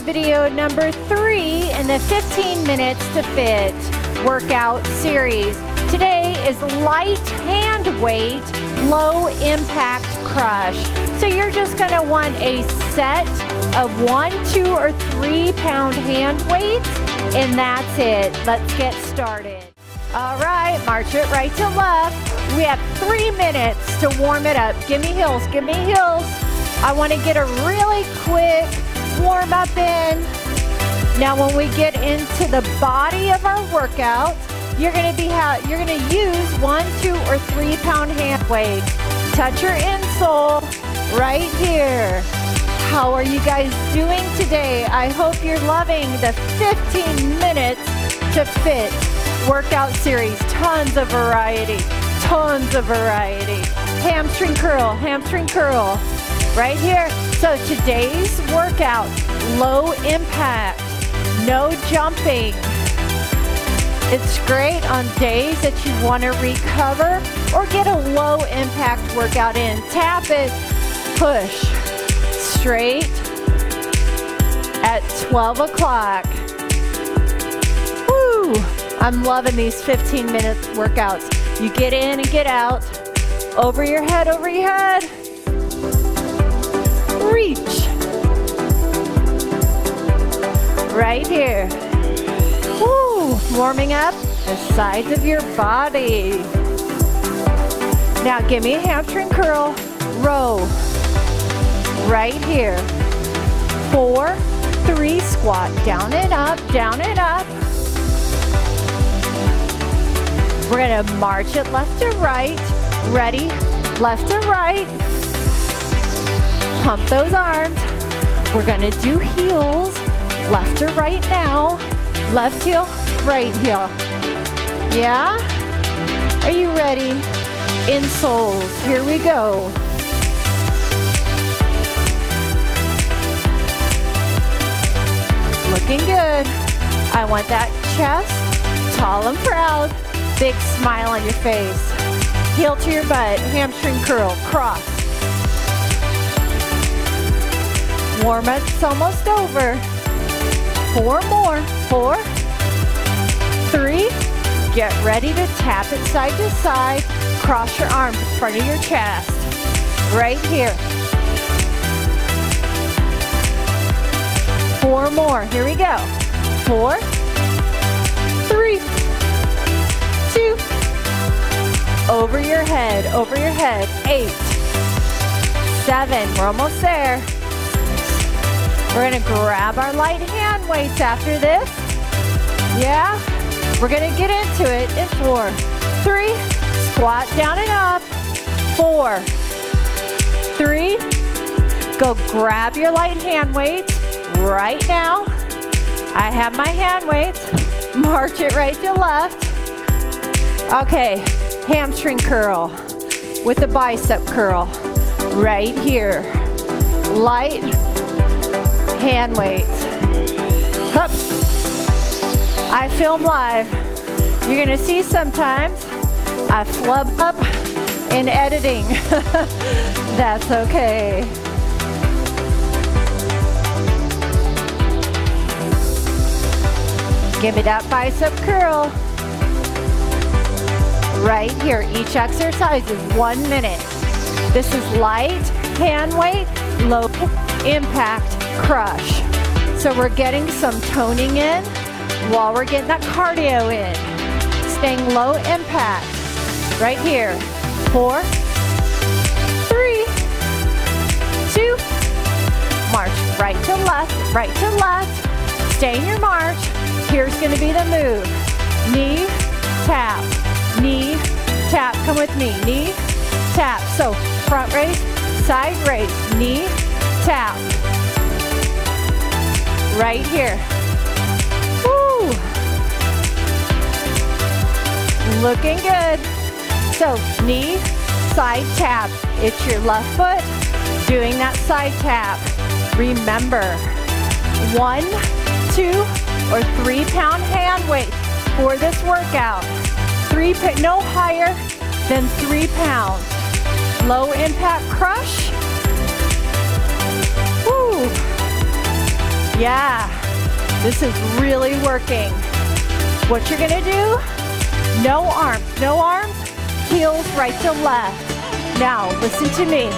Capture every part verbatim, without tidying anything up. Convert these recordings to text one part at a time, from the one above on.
workout video number three in the fifteen minutes to fit workout series. Today is light hand weight, low impact crush. So you're just gonna want a set of one, two, or three pound hand weights, and that's it. Let's get started. All right, march it right to left. We have three minutes to warm it up. Give me heels, give me heels. I wanna get a really quick warm up in. Now when we get into the body of our workout, you're gonna be you're gonna use one, two, or three pound hand weight. Touch your insole right here. How are you guys doing today? I hope you're loving the fifteen minutes to fit workout series. Tons of variety, tons of variety. Hamstring curl, hamstring curl. Right here. So today's workout, low impact, no jumping. It's great on days that you want to recover or get a low impact workout in. Tap it, push, straight at twelve o'clock. Woo! I'm loving these fifteen minute workouts. You get in and get out, over your head, over your head. Reach. Right here. Woo! Warming up the sides of your body. Now give me a hamstring curl. Row. Right here. Four, three, squat. Down and up, down and up. We're gonna march it left to right. Ready? Left to right. Pump those arms. We're gonna do heels, left to right now. Left heel, right heel. Yeah? Are you ready? Insoles, here we go. Looking good. I want that chest tall and proud. Big smile on your face. Heel to your butt, hamstring curl, cross. Warm-up's almost over. Four more. Four. Three. Get ready to tap it side to side. Cross your arms in front of your chest. Right here. Four more. Here we go. Four. Three. Two. Over your head. Over your head. Eight. Seven. We're almost there. We're gonna grab our light hand weights after this. Yeah, we're gonna get into it in four, three, squat down and up, four, three, go grab your light hand weights right now. I have my hand weights, march it right to left. Okay, hamstring curl with the bicep curl right here, light, hand weights. Hup. I film live. You're gonna see sometimes I flub up in editing. That's okay. Give me that bicep curl. Right here. Each exercise is one minute. This is light, hand weight, low impact crush. So we're getting some toning in while we're getting that cardio in. Staying low impact. Right here. Four, three, two, march right to left, right to left. Stay in your march. Here's going to be the move. Knee, tap, knee, tap. Come with me. Knee, tap. So front raise, side raise, knee, tap. Right here. Woo! Looking good. So knee, side tap. It's your left foot doing that side tap. Remember, one, two, or three pound hand weight for this workout. Three, no higher than three pounds. Low impact crush. Woo! Yeah, this is really working. What you're gonna do, no arms, no arms, heels right to left. Now, listen to me.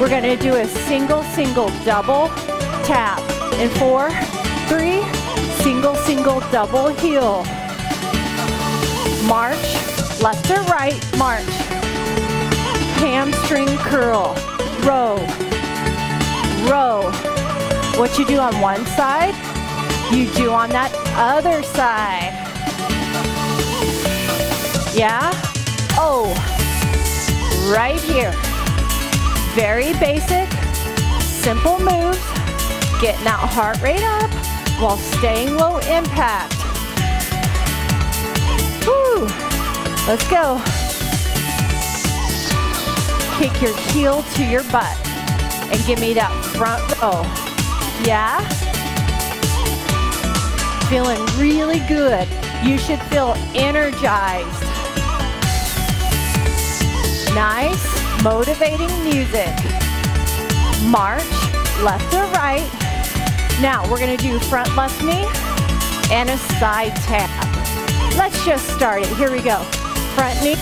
We're gonna do a single, single, double tap. In four, three, single, single, double heel. March, left or right, march. Hamstring curl, row, row. What you do on one side, you do on that other side. Yeah? Oh, right here. Very basic, simple moves. Getting that heart rate up while staying low impact. Woo! Let's go. Kick your heel to your butt and give me that front row. Yeah? Feeling really good. You should feel energized. Nice, motivating music. March, left or right. Now we're gonna do front left knee and a side tap. Let's just start it, here we go. Front knee,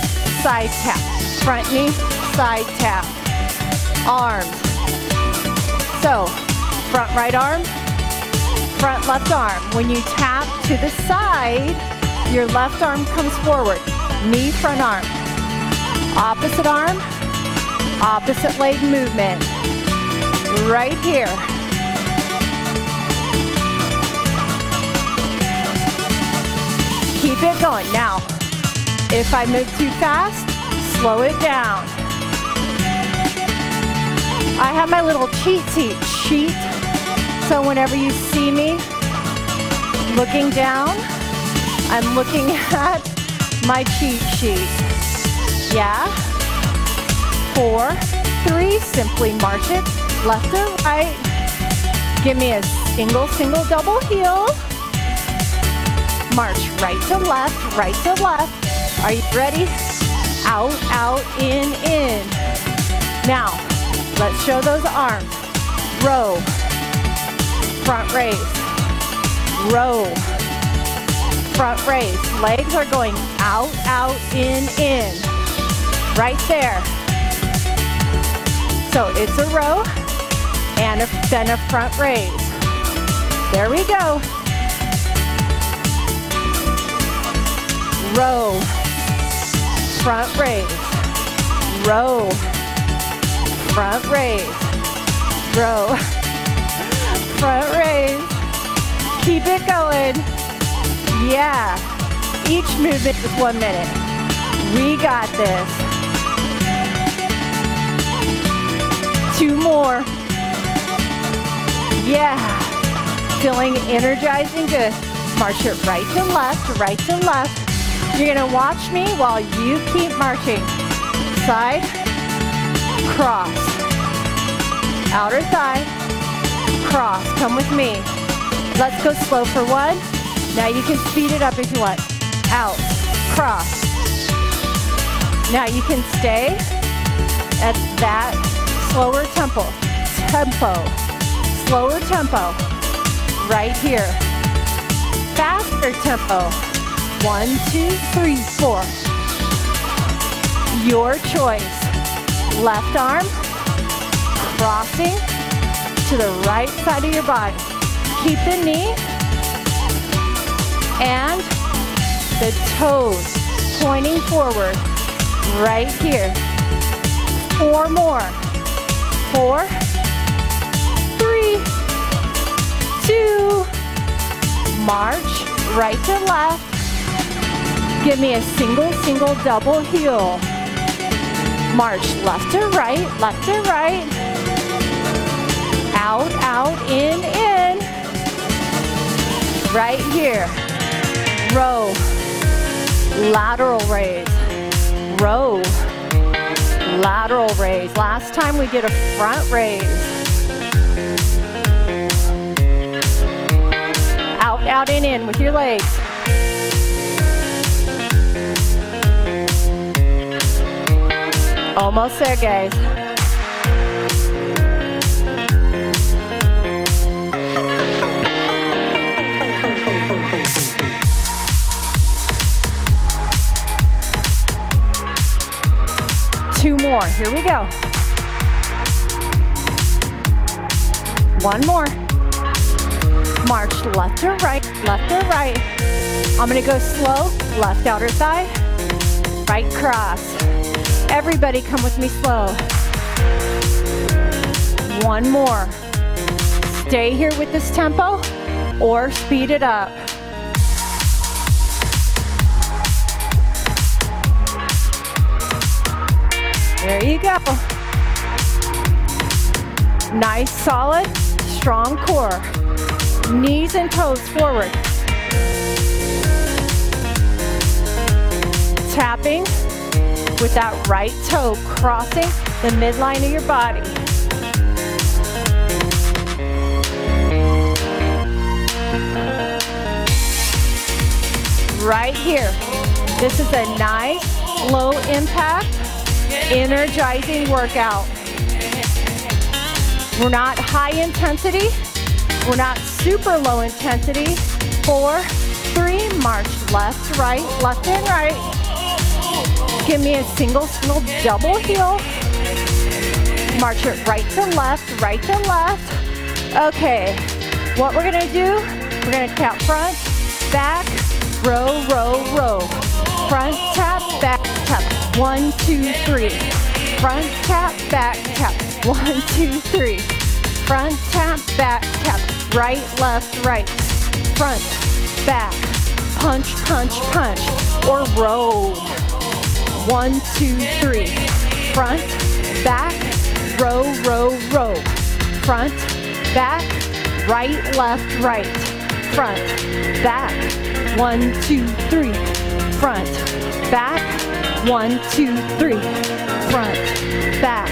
side tap. Front knee, side tap. Arms. So, front right arm, front left arm. When you tap to the side, your left arm comes forward. Knee, front arm. Opposite arm, opposite leg movement. Right here. Keep it going. Now, if I move too fast, slow it down. I have my little cheat sheet, so whenever you see me looking down, I'm looking at my cheat sheet. Yeah, four, three, simply march it, left or right. Give me a single, single, double heel. March right to left, right to left. Are you ready? Out, out, in, in. Now, let's show those arms. Row, front raise, row, front raise. Legs are going out, out, in, in. Right there. So it's a row and a, then a front raise. There we go. Row, front raise, row, front raise, row, front raise. Keep it going. Yeah. Each movement is one minute. We got this. Two more. Yeah. Feeling energized and good. March it right to left, right to left. You're gonna watch me while you keep marching. Side, cross. Outer thigh, cross. Come with me. Let's go slow for one. Now you can speed it up if you want. Out, cross. Now you can stay at that slower tempo, tempo, slower tempo, right here. Faster tempo, one, two, three, four. Your choice. Left arm, crossing to the right side of your body. Keep the knee and the toes pointing forward, right here. Four more. Four, three, two, march right to left. Give me a single, single, double heel. March left to right, left to right. Out, out, in, in. Right here. Row, lateral raise, row. Lateral raise. Last time we did a front raise. Out, out, and in with your legs. Almost there, guys. here we go. One more. March left to right, left to right. I'm gonna go slow, left outer thigh, right cross. Everybody come with me slow. One more. Stay here with this tempo or speed it up. There you go. Nice, solid, strong core. Knees and toes forward. Tapping with that right toe, crossing the midline of your body. Right here. This is a nice, low impact, energizing workout. We're not high intensity, we're not super low intensity. Four, three, march left, right, left and right. Give me a single, single, double heel. March it right to left, right to left. Okay, what we're gonna do, we're gonna tap front, back, row, row, row. Front, tap, back, tap. One, two, three. Front tap, back tap. One, two, three. Front tap, back tap. Right, left, right. Front, back. Punch, punch, punch. Or row. One, two, three. Front, back. Row, row, row. Front, back. Right, left, right. Front, back. One, two, three. Front, back. One, two, three, front, back,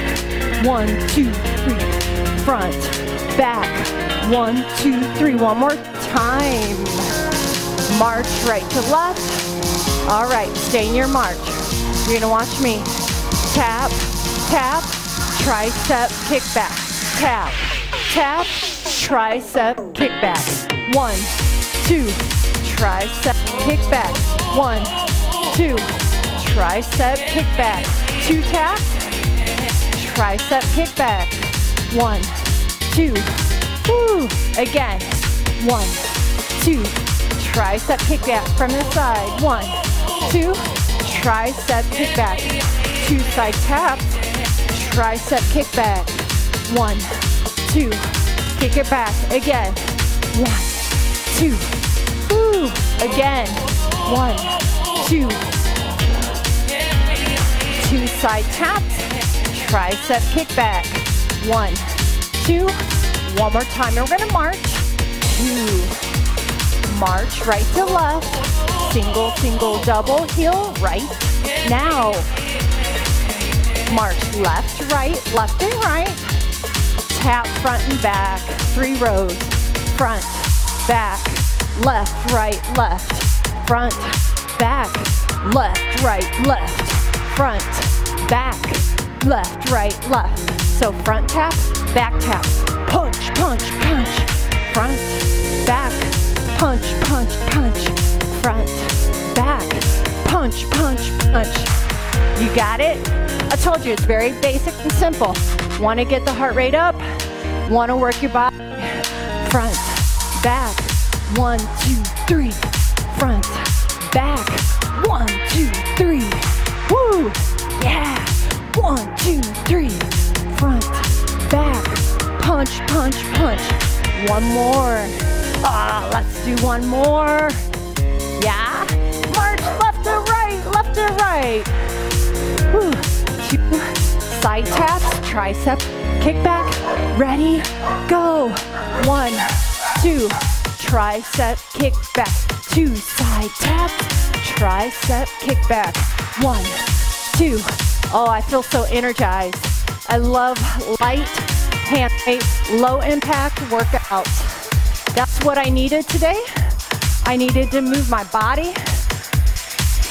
one, two, three, front, back, one, two, three. One more time. March right to left. All right, stay in your march. You're gonna watch me. Tap, tap, tricep kickback. Tap, tap, tricep kickback. One, two, tricep kickback. One, two, tricep kickback. Two taps. Tricep kickback. One, two. Woo. Again. One, two. Tricep kickback from the side. One, two. Tricep kickback. Two side taps. Tricep kickback. One, two. Kick it back. Again. One, two. Woo. Again. One, two. Two side taps, tricep kickback. One, two, one more time. And we're gonna march. Two, march right to left. Single, single, double heel right now. March left, right, left and right. Tap front and back. Three rows. Front, back, left, right, left. Front, back, left, right, left. Front, back, left, right, left. So front tap, back tap. Punch, punch, punch. Front, back, punch, punch, punch. Front, back, punch, punch, punch. You got it? I told you, it's very basic and simple. Want to get the heart rate up? Want to work your body? Front, back, one, two, three. Front, back, one, two, three. Woo! Yeah! One, two, three. Front, back, punch, punch, punch. One more. Ah, let's do one more. Yeah! March left to right, left to right. Woo! Two side taps, tricep, kickback. Ready, go. One, two, tricep, kickback. Two side taps. Tricep kickback. One, two. Oh, I feel so energized. I love light, hand weights, low impact workouts. That's what I needed today. I needed to move my body.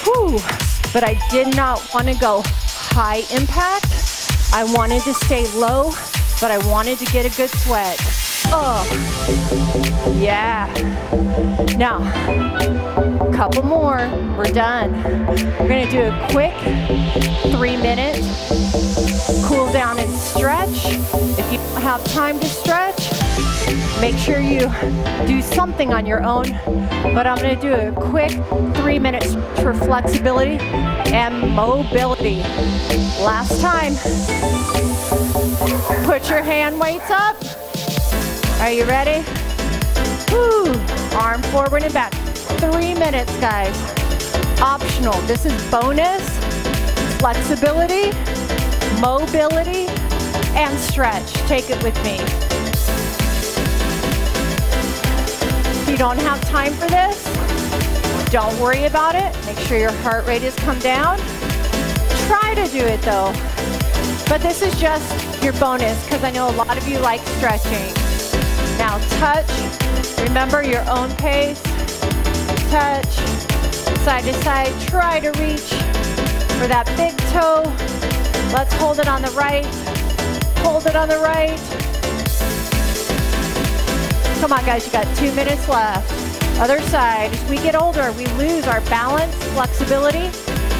Whew. But I did not want to go high impact. I wanted to stay low, but I wanted to get a good sweat. Oh, yeah. Now, a couple more, we're done. We're gonna do a quick three minutes. stretch. If you don't have time to stretch, make sure you do something on your own, but I'm gonna do a quick three minutes for flexibility and mobility. Last time. Put your hand weights up. Are you ready? Woo. Arm forward and back. Three minutes, guys. Optional. This is bonus. Flexibility, mobility, and stretch. Take it with me. If you don't have time for this, don't worry about it. Make sure your heart rate has come down. Try to do it though. But this is just your bonus because I know a lot of you like stretching. Now touch, remember your own pace. Touch, side to side, try to reach for that big toe. Let's hold it on the right, hold it on the right. Come on guys, you got two minutes left. Other side, as we get older, we lose our balance, flexibility,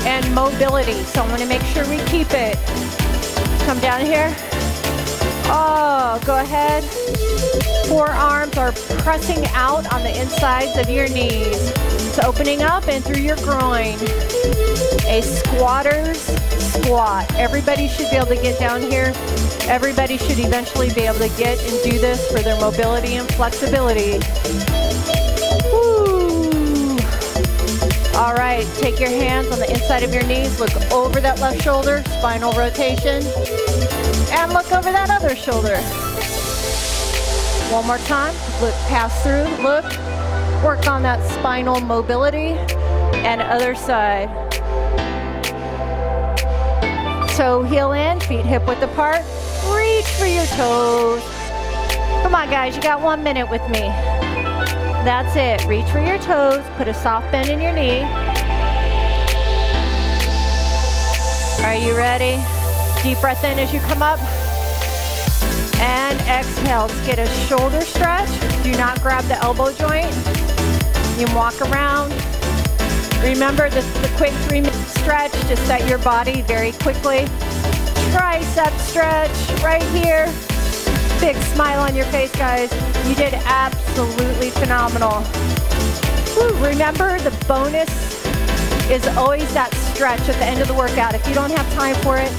and mobility. So I'm gonna make sure we keep it. Come down here. Oh, go ahead. Forearms are pressing out on the insides of your knees. It's opening up and through your groin. A squatter's squat. Everybody should be able to get down here. Everybody should eventually be able to get and do this for their mobility and flexibility. Woo. All right, take your hands on the inside of your knees. Look over that left shoulder, spinal rotation. And look over that other shoulder. One more time, look, pass through, look, work on that spinal mobility, and other side. Toe heel in, feet hip width apart, reach for your toes. Come on guys, you got one minute with me. That's it, reach for your toes, put a soft bend in your knee. Are you ready? Deep breath in as you come up. And exhale, let's get a shoulder stretch. Do not grab the elbow joint. You can walk around. Remember, this is a quick three minute stretch to set your body very quickly. Tricep stretch right here. Big smile on your face, guys. You did absolutely phenomenal. Woo, remember, the bonus is always that stretch at the end of the workout. If you don't have time for it,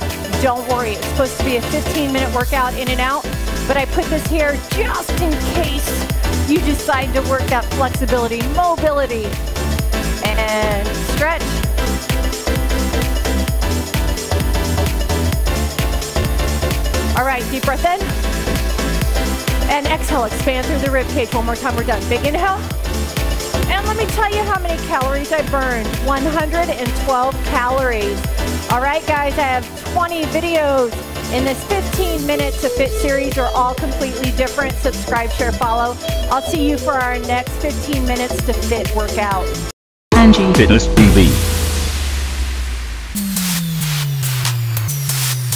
don't worry, it's supposed to be a fifteen minute workout in and out, but I put this here just in case you decide to work that flexibility, mobility, and stretch. All right, deep breath in. And exhale, expand through the ribcage. One more time, we're done. Big inhale. And let me tell you how many calories I burned. one hundred twelve calories. All right, guys, I have twenty videos in this fifteen minute to fit series. Are all completely different. Subscribe, share, follow. I'll see you for our next fifteen minutes to fit workout. Angie Fitness T V.